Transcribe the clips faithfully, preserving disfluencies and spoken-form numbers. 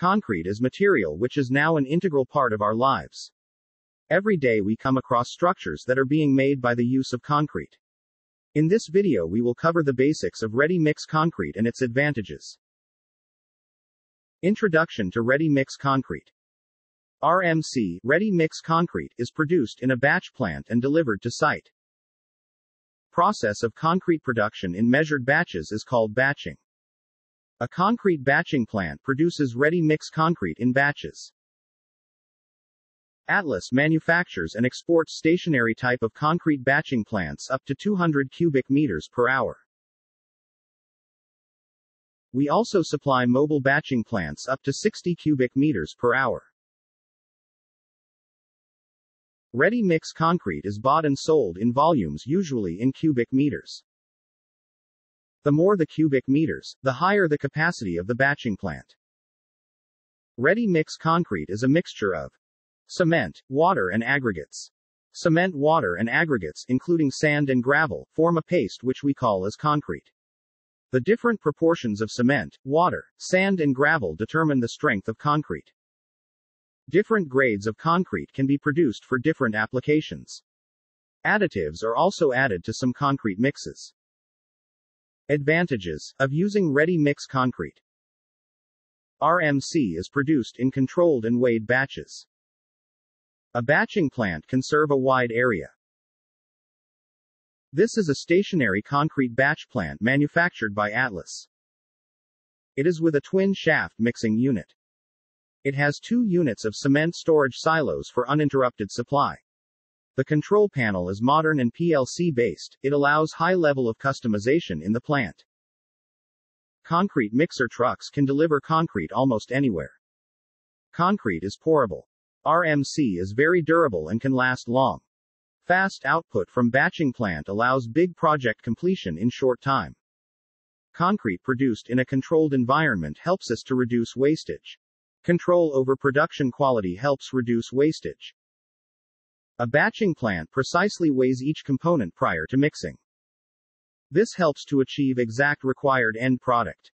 Concrete is material which is now an integral part of our lives. Every day we come across structures that are being made by the use of concrete. In this video we will cover the basics of ready-mix concrete and its advantages. Introduction to ready-mix concrete. R M C, ready-mix concrete, is produced in a batch plant and delivered to site. Process of concrete production in measured batches is called batching. A concrete batching plant produces ready-mix concrete in batches. Atlas manufactures and exports stationary type of concrete batching plants up to two hundred cubic meters per hour. We also supply mobile batching plants up to sixty cubic meters per hour. Ready-mix concrete is bought and sold in volumes, usually in cubic meters. The more the cubic meters, the higher the capacity of the batching plant. Ready-mix concrete is a mixture of cement, water and aggregates. Cement, water and aggregates, including sand and gravel, form a paste which we call as concrete. The different proportions of cement, water, sand and gravel determine the strength of concrete. Different grades of concrete can be produced for different applications. Additives are also added to some concrete mixes. Advantages of using ready-mix concrete. R M C is produced in controlled and weighed batches. A batching plant can serve a wide area. This is a stationary concrete batch plant manufactured by Atlas. It is with a twin shaft mixing unit. It has two units of cement storage silos for uninterrupted supply. The control panel is modern and P L C-based. It allows high level of customization in the plant. Concrete mixer trucks can deliver concrete almost anywhere. Concrete is pourable. R M C is very durable and can last long. Fast output from batching plant allows big project completion in short time. Concrete produced in a controlled environment helps us to reduce wastage. Control over production quality helps reduce wastage. A batching plant precisely weighs each component prior to mixing. This helps to achieve exact required end product.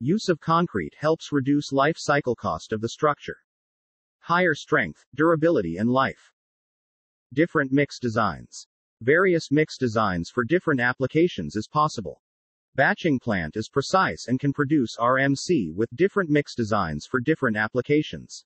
Use of concrete helps reduce life cycle cost of the structure. Higher strength, durability and life. Different mix designs. Various mix designs for different applications is possible. Batching plant is precise and can produce R M C with different mix designs for different applications.